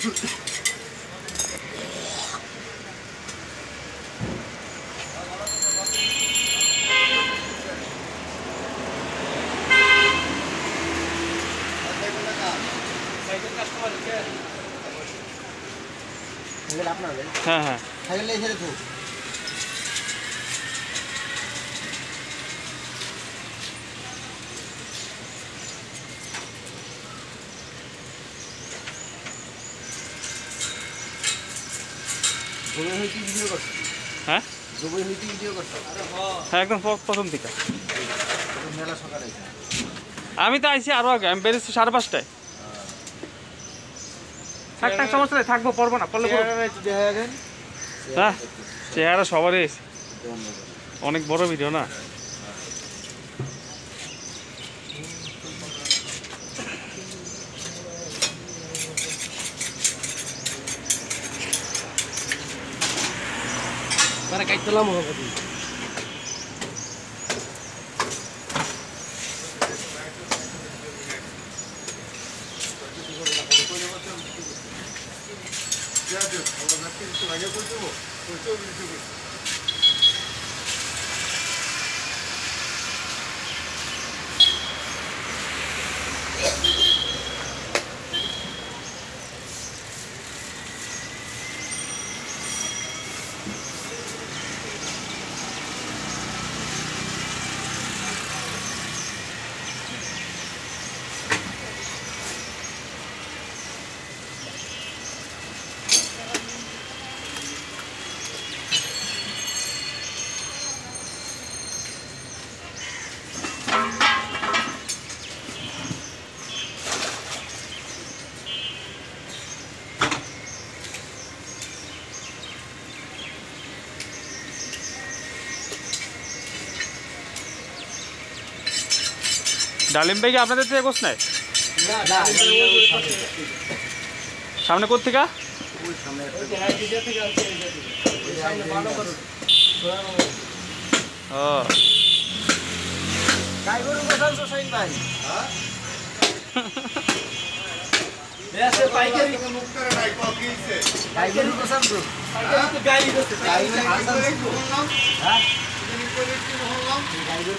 हाँ हाँ ले इधर तो जोबे नीति वीडियो करता हैं जोबे नीति वीडियो करता अरे हां एकदम প্রথম থেকে মেলা সকালে আমি তো আইছি আরো আগে আমি বেরিয়েছি 5:30টায় থাকটা সমস্যা নাই থাকবো পারবো না পারলে দেখা গেল হ্যাঁ চেহারা সবারই অনেক বড় ভিডিও না para kaitu lama tadi ডালিম ভাই কি আপনাদের থেকে কোস নাই না না সামনে কোত থেকে ওই সামনে সামনে ভালো করো হ্যাঁ গাই গরু বসানছো সাইন ভাই হ্যাঁ এসে পাইকারি মুখ করে নাই কপিছে গাই গরু বসানছো পাইকারি তো গাই দিতে গাই না হ্যাঁ ভালো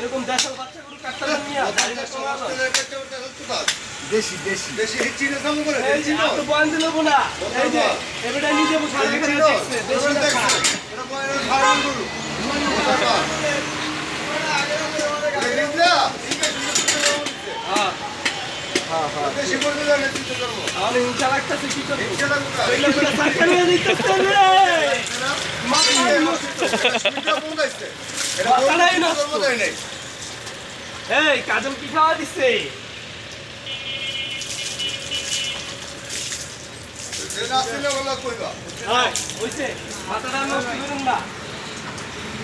এরকম দেশের বাচ্চাগুলো কাটতে নিয়া গাড়ি নষ্ট করতে দেশি দেশি দেশি চিনি দাম করে দেশি না তো বন্ধ লব না এই যে এটা নিজে বুঝার এখানে দেখছে দেশি না এটা কোন ধারণ করু হ্যাঁ হ্যাঁ হ্যাঁ দেশি করতে জানেন চিন্তা করব তাহলে ইনশা লাগতেছে কি করব ইনশা লাগতেছে এইটা সরকার নিয়ে দিতেছে রে মাথায় এটা বন্ধ হইছে এটা বন্ধ হই নাই এই কাজম কি খাওয়া দিছে এটা আসলে বলা কইবা হ্যাঁ হইছে মাথাটা নষ্ট করুন না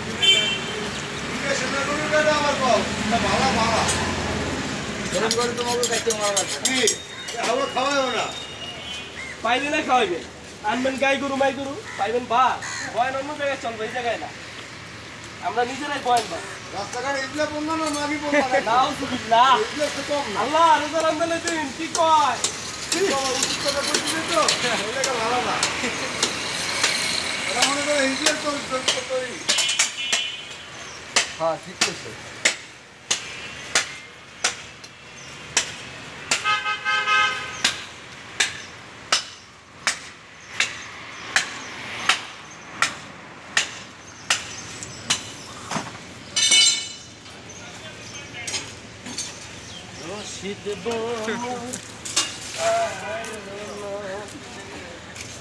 ঠিক আছে না করুন না আমার বাবা তা ভালো ভালো গরম করে তোমাকে খাইতে মানা কি আলো খাওয়াও না পাইলে না খাওয়াবে আনবেন গাই গরু মাই গরু পাইবেন বা বয়ন অন্য জায়গায় চলবে এই জায়গায় না আমরা নিজেরাই বয়ন বা রাস্তাঘাটে ইবলা বন্ধ না মাগি বন্ধ না নাও সুবিধা না ইবলা তো কম আল্লাহ রোজা রমজানে দিন কি কয় শীত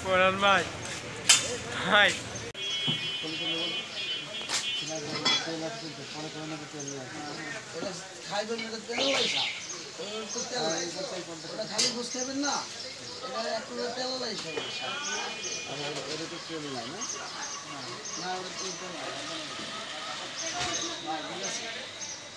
পরান ভাই ভাই খাইবেন না তেল লাইসা ওর তো তেল লাইসা ওটা খালি বুঝতে পারবেন না এটা একটু তেল লাইসা এটা তো তেল না না না ওটা তেল না